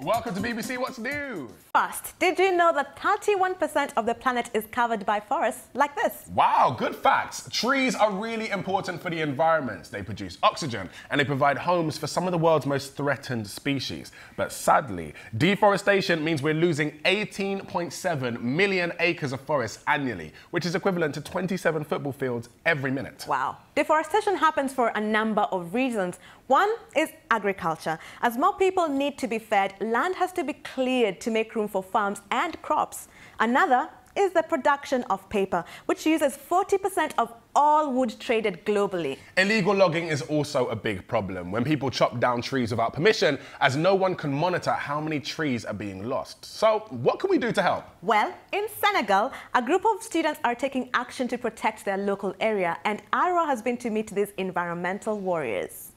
Welcome to BBC What's New. First, did you know that 31% of the planet is covered by forests like this? Wow, good facts. Trees are really important for the environment. They produce oxygen and they provide homes for some of the world's most threatened species. But sadly, deforestation means we're losing 18.7 million acres of forest annually, which is equivalent to 27 football fields every minute. Wow. Deforestation happens for a number of reasons. One is agriculture. As more people need to be fed, land has to be cleared to make room for farms and crops. Another is the production of paper, which uses 40% of all wood traded globally. Illegal logging is also a big problem, when people chop down trees without permission, as no one can monitor how many trees are being lost. So what can we do to help? Well, in Senegal, a group of students are taking action to protect their local area, and Ira has been to meet these environmental warriors.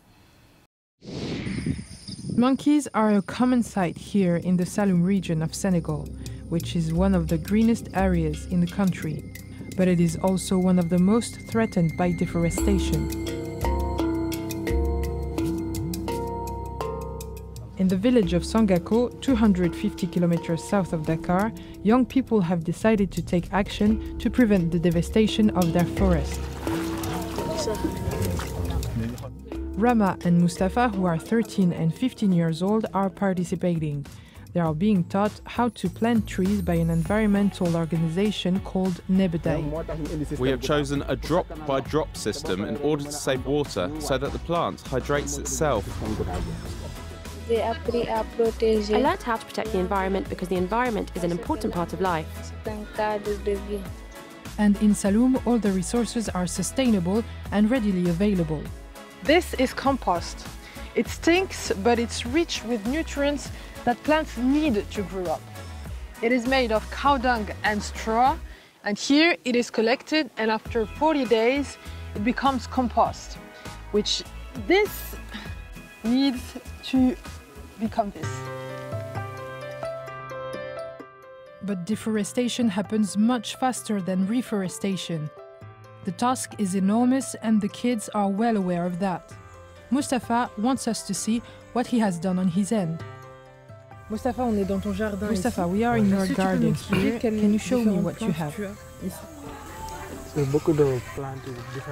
Monkeys are a common sight here in the Saloum region of Senegal, which is one of the greenest areas in the country. But it is also one of the most threatened by deforestation. In the village of Sangako, 250 kilometers south of Dakar, young people have decided to take action to prevent the devastation of their forest. Rama and Mustafa, who are 13 and 15 years old, are participating. They are being taught how to plant trees by an environmental organization called Nebeday. We have chosen a drop-by-drop system in order to save water so that the plant hydrates itself. I learned how to protect the environment because the environment is an important part of life. And in Saloum, all the resources are sustainable and readily available. This is compost. It stinks, but it's rich with nutrients that plants need to grow up. It is made of cow dung and straw, and here it is collected, and after 40 days it becomes compost, which this needs to become this. But deforestation happens much faster than reforestation. The task is enormous and the kids are well aware of that. Mustafa wants us to see what he has done on his end. Mustafa, we are in your garden here. Can you show me what you have?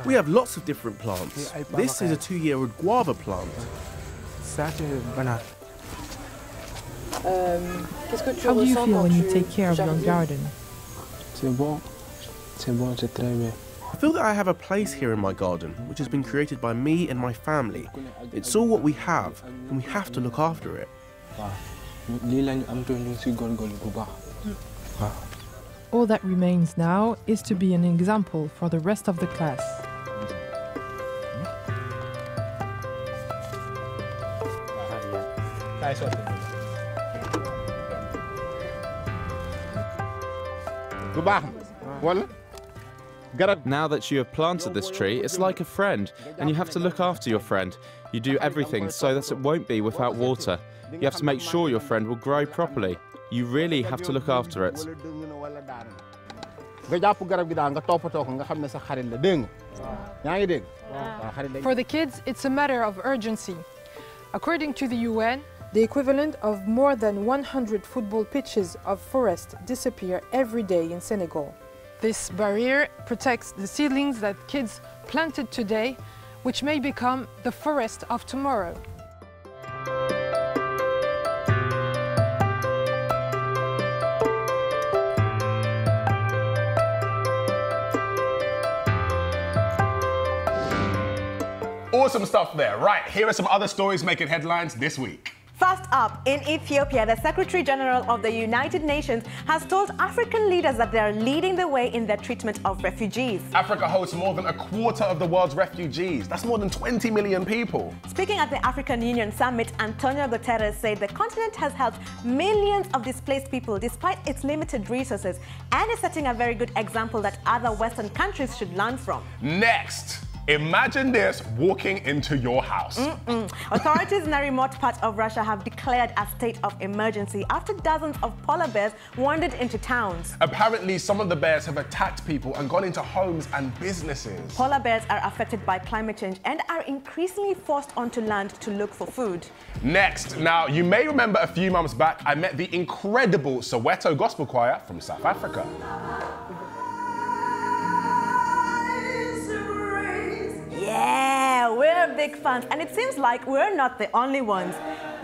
We have lots of different plants. This is a 2-year-old guava plant. How do you feel when you take care of your garden? I feel that I have a place here in my garden, which has been created by me and my family. It's all what we have, and we have to look after it. All that remains now is to be an example for the rest of the class. Now that you have planted this tree, it's like a friend, and you have to look after your friend. You do everything so that it won't be without water. You have to make sure your friend will grow properly. You really have to look after it. For the kids, it's a matter of urgency. According to the UN, the equivalent of more than 100 football pitches of forest disappear every day in Senegal. This barrier protects the seedlings that kids planted today, which may become the forest of tomorrow. Awesome stuff there. Right, here are some other stories making headlines this week. First up, in Ethiopia, the Secretary General of the United Nations has told African leaders that they are leading the way in their treatment of refugees. Africa hosts more than a quarter of the world's refugees. That's more than 20 million people. Speaking at the African Union Summit, Antonio Guterres said the continent has helped millions of displaced people despite its limited resources and is setting a very good example that other Western countries should learn from. Next, Imagine this walking into your house. Authorities in a remote part of Russia have declared a state of emergency after dozens of polar bears wandered into towns. Apparently, some of the bears have attacked people and gone into homes and businesses. Polar bears are affected by climate change and are increasingly forced onto land to look for food. Next, now you may remember a few months back, I met the incredible Soweto Gospel Choir from South Africa. Yeah, we're big fans, and it seems like we're not the only ones.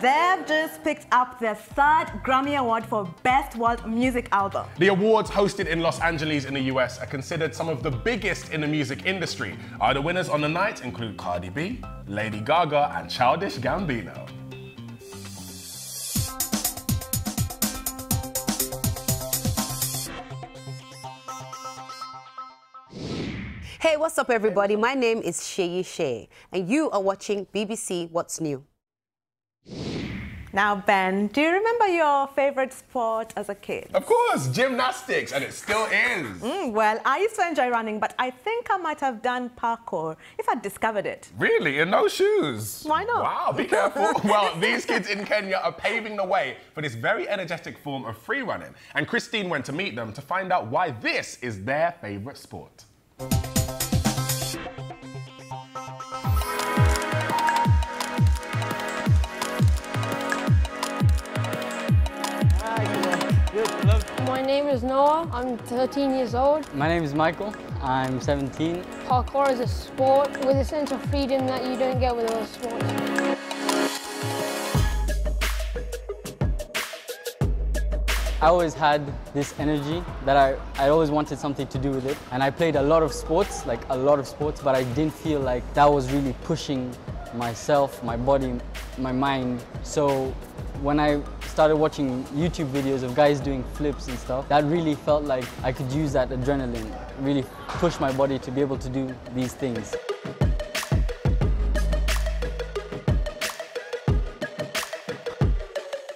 They've just picked up their third Grammy Award for Best World Music Album. The awards, hosted in Los Angeles in the US, are considered some of the biggest in the music industry. Other winners on the night include Cardi B, Lady Gaga, and Childish Gambino. Hey, what's up, everybody? My name is Sheyi Shea, and you are watching BBC What's New. Now, Ben, do you remember your favorite sport as a kid? Of course, gymnastics, and it still is. Well, I used to enjoy running, but I think I might have done parkour if I'd discovered it. Really? In those shoes? Why not? Wow, be careful. Well, these kids in Kenya are paving the way for this very energetic form of free running, and Christine went to meet them to find out why this is their favorite sport. My name is Noah, I'm 13 years old. My name is Michael, I'm 17. Parkour is a sport with a sense of freedom that you don't get with other sports. I always had this energy that I always wanted something to do with it. And I played a lot of sports, like a lot of sports, but I didn't feel like that was really pushing myself, my body, my mind. So when I started watching YouTube videos of guys doing flips and stuff, that really felt like I could use that adrenaline, really push my body to be able to do these things.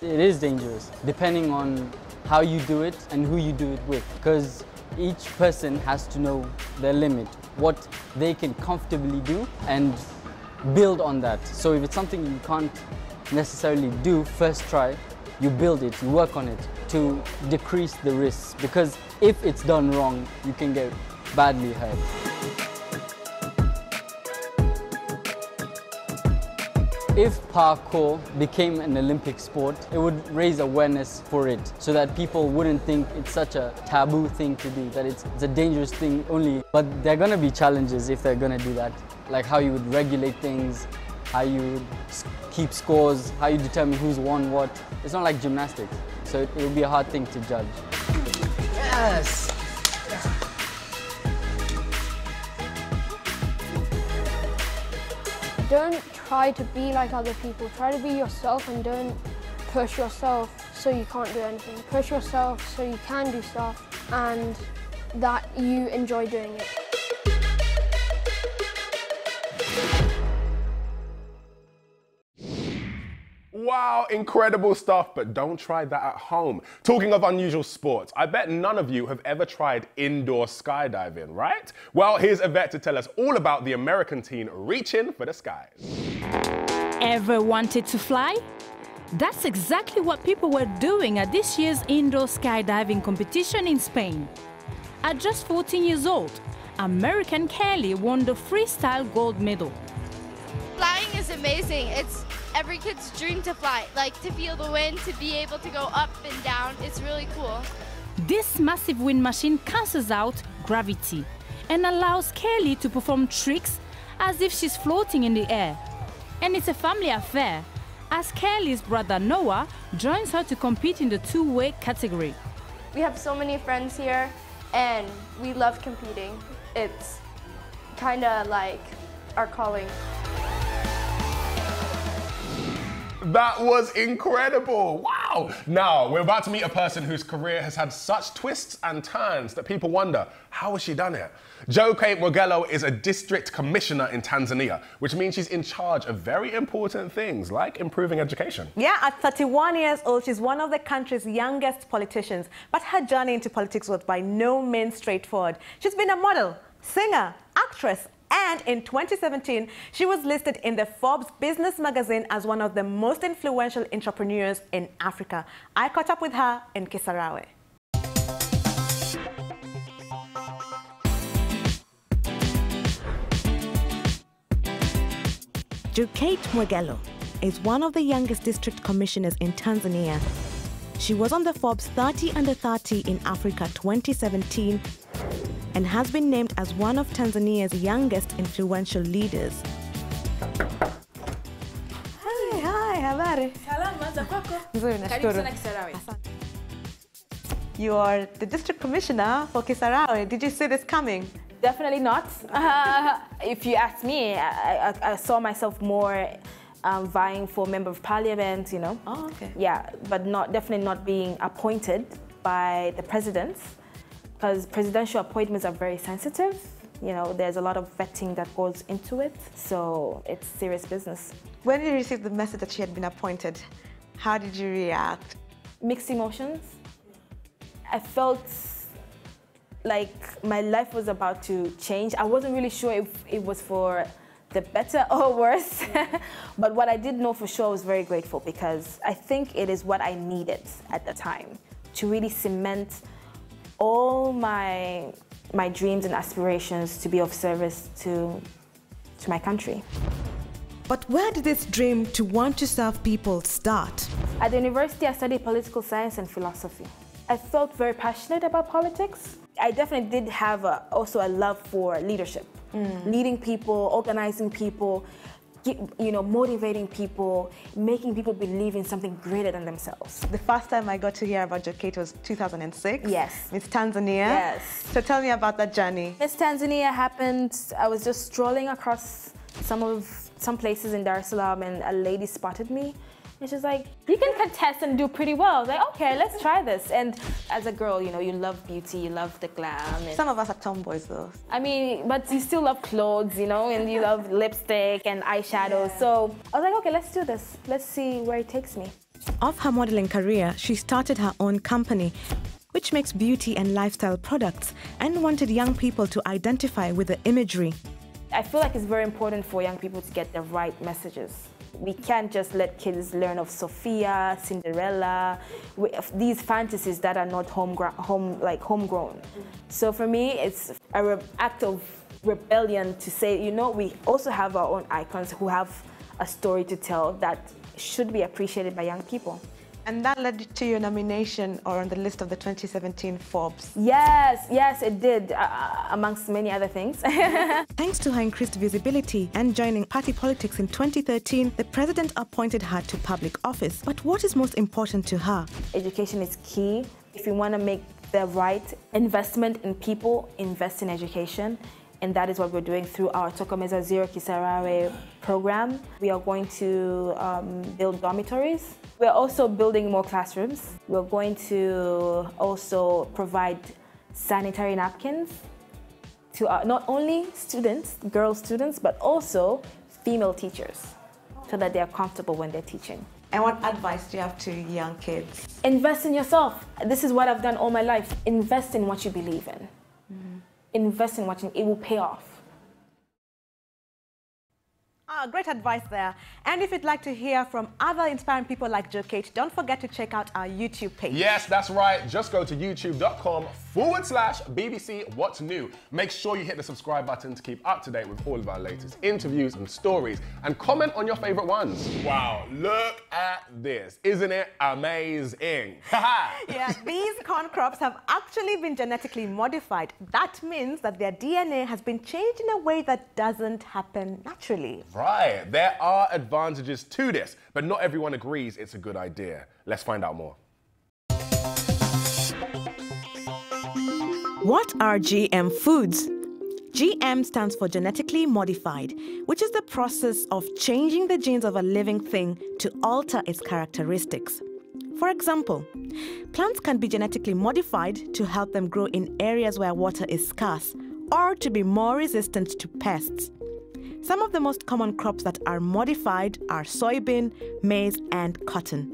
It is dangerous, depending on how you do it and who you do it with, because each person has to know their limit, what they can comfortably do and build on that. So if it's something you can't necessarily do first try, you build it, you work on it to decrease the risks, because if it's done wrong, you can get badly hurt. If parkour became an Olympic sport, it would raise awareness for it so that people wouldn't think it's such a taboo thing to do, that it's a dangerous thing only. But there are going to be challenges if they're going to do that, like how you would regulate things, how you would keep scores, how you determine who's won what. It's not like gymnastics, so it would be a hard thing to judge. Yes! Don't try to be like other people. Try to be yourself and don't push yourself so you can't do anything. Push yourself so you can do stuff and that you enjoy doing it. Wow, incredible stuff, but don't try that at home. Talking of unusual sports, I bet none of you have ever tried indoor skydiving, right? Well, here's Yvette to tell us all about the American teen reaching for the skies. Ever wanted to fly? That's exactly what people were doing at this year's indoor skydiving competition in Spain. At just 14 years old, American Kelly won the freestyle gold medal. Flying is amazing. It's every kid's dream to fly, like to feel the wind, to be able to go up and down. It's really cool. This massive wind machine cancels out gravity and allows Kelly to perform tricks as if she's floating in the air. And it's a family affair, as Kelly's brother Noah joins her to compete in the two-way category. We have so many friends here and we love competing. It's kind of like our calling. That was incredible, wow! Now, we're about to meet a person whose career has had such twists and turns that people wonder, how has she done it? Jokate Mwegelo is a district commissioner in Tanzania, which means she's in charge of very important things, like improving education. Yeah, at 31 years old, she's one of the country's youngest politicians, but her journey into politics was by no means straightforward. She's been a model, singer, actress, And in 2017, she was listed in the Forbes business magazine as one of the most influential entrepreneurs in Africa. I caught up with her in Kisarawe. Jokate Mwegelo is one of the youngest district commissioners in Tanzania. She was on the Forbes 30 Under 30 in Africa 2017 and has been named as one of Tanzania's youngest influential leaders. Hi, hi, habari. You are the district commissioner for Kisarawe. Did you see this coming? Definitely not. If you ask me, I saw myself more vying for member of parliament, you know. Oh, okay. Yeah, but definitely not being appointed by the president, because presidential appointments are very sensitive. You know, there's a lot of vetting that goes into it, so it's serious business. When you received the message that she had been appointed, how did you react? Mixed emotions. I felt like my life was about to change. I wasn't really sure if it was for the better or worse, but what I did know for sure, I was very grateful, because I think it is what I needed at the time to really cement all my dreams and aspirations to be of service to my country. But where did this dream to want to serve people start? At the university, I studied political science and philosophy. I felt very passionate about politics. I definitely did have also a love for leadership. Mm. Leading people, organizing people, you know, motivating people, making people believe in something greater than themselves. The first time I got to hear about Jokate was 2006. Yes. Miss Tanzania. Yes. So tell me about that journey. Miss Tanzania happened, I was just strolling across some places in Dar es Salaam, and a lady spotted me. And she's like, you can contest and do pretty well. I was like, okay, let's try this. And as a girl, you know, you love beauty, you love the glam. And some of us are tomboys, though. I mean, but you still love clothes, you know, and you love lipstick and eyeshadows. Yeah. So I was like, okay, let's do this. Let's see where it takes me. Off her modeling career, she started her own company, which makes beauty and lifestyle products, and wanted young people to identify with the imagery. I feel like it's very important for young people to get the right messages. We can't just let kids learn of Sophia, Cinderella, these fantasies that are not homegrown. So for me, it's an act of rebellion to say, you know, we also have our own icons who have a story to tell that should be appreciated by young people. And that led to your nomination, or on the list of the 2017 Forbes. Yes, yes, it did, amongst many other things. Thanks to her increased visibility and joining party politics in 2013, the president appointed her to public office. But what is most important to her? Education is key. If you want to make the right investment in people, invest in education. And that is what we're doing through our Tokomeza Zero Kisarawe program. We are going to build dormitories. We're also building more classrooms. We're going to also provide sanitary napkins to not only students, girl students, but also female teachers, so that they are comfortable when they're teaching. And what advice do you have to young kids? Invest in yourself. This is what I've done all my life. Invest in what you believe in. Invest in watching, it will pay off. Ah, great advice there. And if you'd like to hear from other inspiring people like Jokate, don't forget to check out our YouTube page. Yes, that's right. Just go to youtube.com/BBC What's New. Make sure you hit the subscribe button to keep up to date with all of our latest interviews and stories, and comment on your favorite ones. Wow, look at this. Isn't it amazing? Yeah, these corn crops have actually been genetically modified. That means that their DNA has been changed in a way that doesn't happen naturally. Right, there are advantages to this, but not everyone agrees it's a good idea. Let's find out more. What are GM foods? GM stands for genetically modified, which is the process of changing the genes of a living thing to alter its characteristics. For example, plants can be genetically modified to help them grow in areas where water is scarce, or to be more resistant to pests. Some of the most common crops that are modified are soybean, maize, and cotton.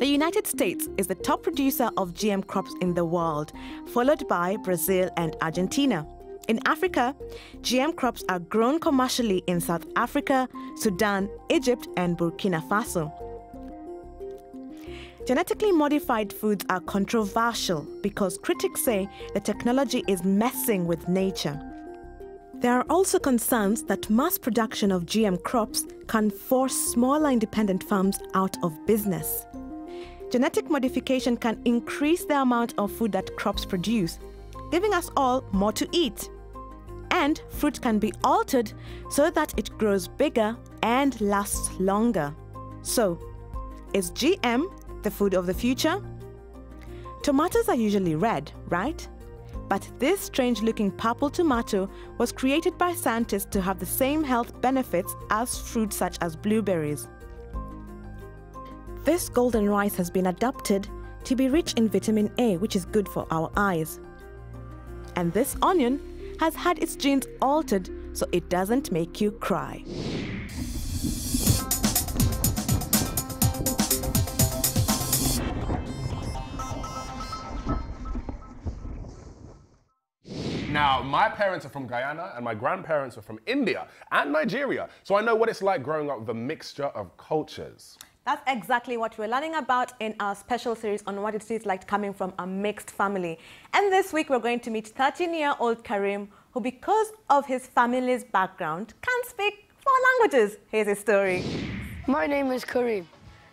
The United States is the top producer of GM crops in the world, followed by Brazil and Argentina. In Africa, GM crops are grown commercially in South Africa, Sudan, Egypt, and Burkina Faso. Genetically modified foods are controversial because critics say the technology is messing with nature. There are also concerns that mass production of GM crops can force smaller independent farms out of business. Genetic modification can increase the amount of food that crops produce, giving us all more to eat. And fruit can be altered so that it grows bigger and lasts longer. So, is GM the food of the future? Tomatoes are usually red, right? But this strange-looking purple tomato was created by scientists to have the same health benefits as fruits such as blueberries. This golden rice has been adapted to be rich in vitamin A, which is good for our eyes. And this onion has had its genes altered so it doesn't make you cry. Now, my parents are from Guyana and my grandparents are from India and Nigeria, so I know what it's like growing up with a mixture of cultures. That's exactly what we're learning about in our special series on what it is like coming from a mixed family. And this week we're going to meet 13-year-old Karim, who because of his family's background can't speak four languages. Here's his story. My name is Karim.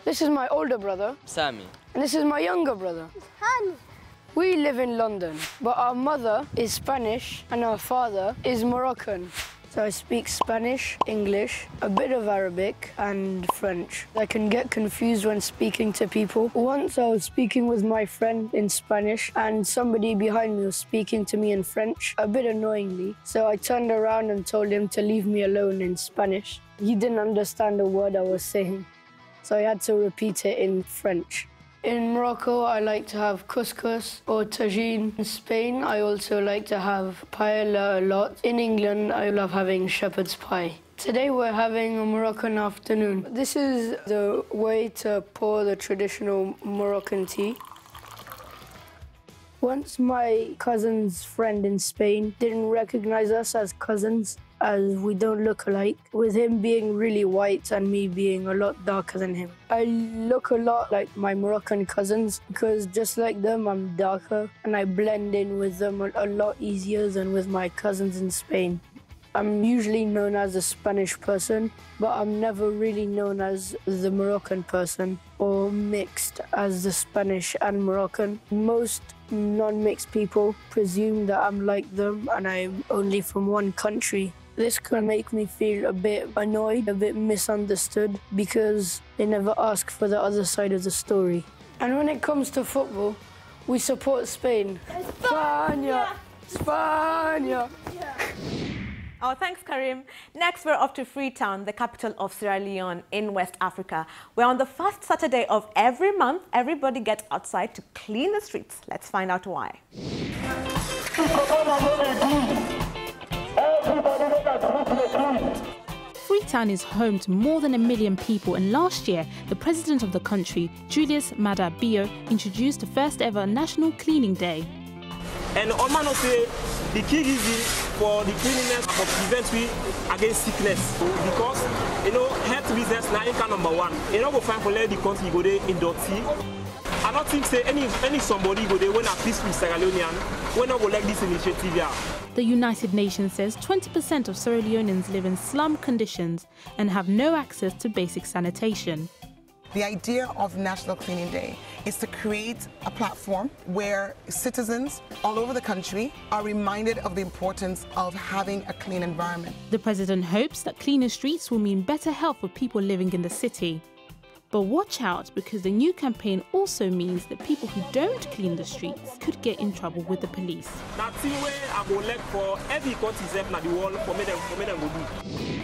This is my older brother, Sami. And this is my younger brother, Hani. We live in London, but our mother is Spanish and our father is Moroccan. So I speak Spanish, English, a bit of Arabic and French. I can get confused when speaking to people. Once I was speaking with my friend in Spanish and somebody behind me was speaking to me in French, a bit annoyingly. So I turned around and told him to leave me alone in Spanish. He didn't understand a word I was saying, so I had to repeat it in French. In Morocco, I like to have couscous or tagine. In Spain, I also like to have paella a lot. In England, I love having shepherd's pie. Today, we're having a Moroccan afternoon. This is the way to pour the traditional Moroccan tea. Once my cousin's friend in Spain didn't recognize us as cousins, as we don't look alike, with him being really white and me being a lot darker than him. I look a lot like my Moroccan cousins because just like them, I'm darker and I blend in with them a lot easier than with my cousins in Spain. I'm usually known as a Spanish person, but I'm never really known as the Moroccan person or mixed as the Spanish and Moroccan. Most non-mixed people presume that I'm like them and I'm only from one country. This can make me feel a bit annoyed, a bit misunderstood, because they never ask for the other side of the story. And when it comes to football, we support Spain. España! España! Oh, thanks, Karim. Next, we're off to Freetown, the capital of Sierra Leone in West Africa, where on the first Saturday of every month, everybody gets outside to clean the streets. Let's find out why. Freetown is home to more than 1 million people, and last year, the president of the country, Julius Maada Bio, introduced the first ever National Cleaning Day. And Omano say the key is for the cleanliness of prevent we against sickness, because you know health business now income number one. You know go find for let the country go there in dirty. I don't think say any somebody go there when a peaceful Sierra Leonean when I go like this initiative here. The United Nations says 20% of Sierra Leoneans live in slum conditions and have no access to basic sanitation. The idea of National Cleaning Day is to create a platform where citizens all over the country are reminded of the importance of having a clean environment. The president hopes that cleaner streets will mean better health for people living in the city. But watch out, because the new campaign also means that people who don't clean the streets could get in trouble with the police. That's the way I will look for every citizen in the world for me.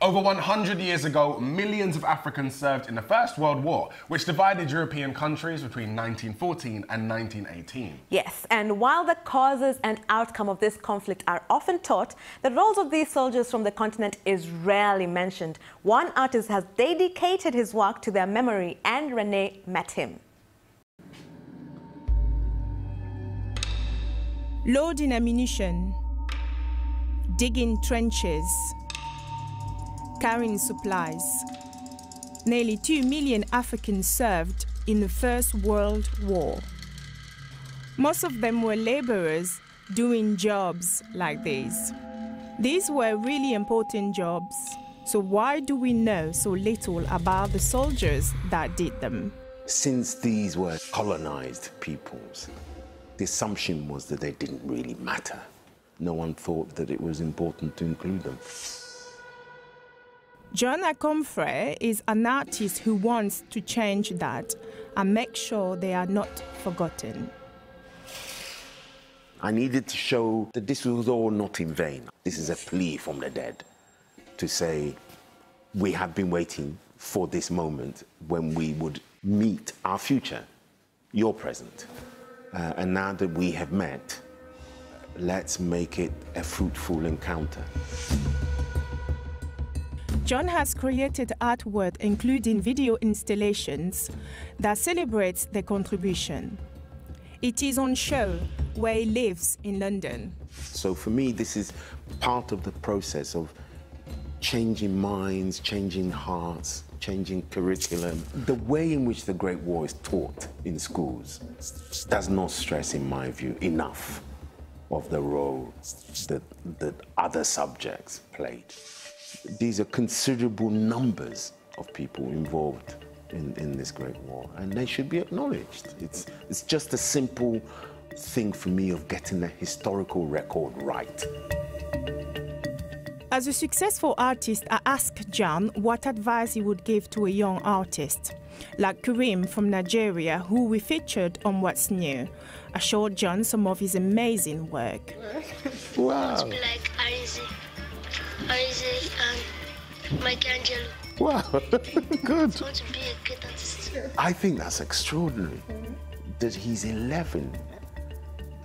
Over 100 years ago, millions of Africans served in the First World War, which divided European countries between 1914 and 1918. Yes, and while the causes and outcome of this conflict are often taught, the roles of these soldiers from the continent is rarely mentioned. One artist has dedicated his work to their memory, and Renee met him. Load in ammunition. digging trenches, carrying supplies. Nearly 2 million Africans served in the First World War. Most of them were laborers doing jobs like these. These were really important jobs. So why do we know so little about the soldiers that did them? Since these were colonized peoples, the assumption was that they didn't really matter. No one thought that it was important to include them. Jonah Comfrey is an artist who wants to change that and make sure they are not forgotten. I needed to show that this was all not in vain. This is a plea from the dead to say, we have been waiting for this moment when we would meet our future, your present. And now that we have met, let's make it a fruitful encounter. John has created artwork, including video installations, that celebrates their contribution. It is on show where he lives in London. So for me, this is part of the process of changing minds, changing hearts, changing curriculum. The way in which the Great War is taught in schools does not stress, in my view, enough of the role that other subjects played. These are considerable numbers of people involved in this Great War, and they should be acknowledged. It's just a simple thing for me of getting the historical record right. As a successful artist, I asked John what advice he would give to a young artist, like Karim from Nigeria, who we featured on What's New. I showed John some of his amazing work. Wow. Like Isaac and Michelangelo. Wow, good. I want to be a good artist. I think that's extraordinary, that he's 11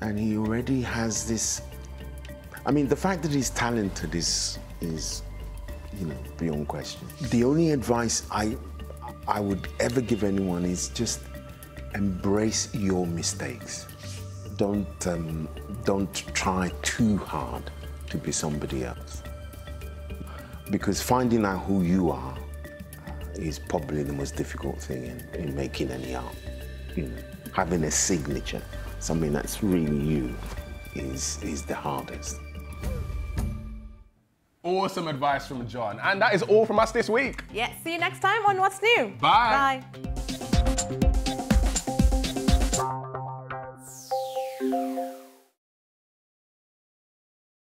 and he already has this. I mean, the fact that he's talented is you know, beyond question. The only advice I would ever give anyone is just embrace your mistakes. Don't try too hard to be somebody else. Because finding out who you are is probably the most difficult thing in making any art. You know, having a signature, something that's really you, is the hardest. Awesome advice from John. And that is all from us this week. Yeah, see you next time on What's New. Bye. Bye.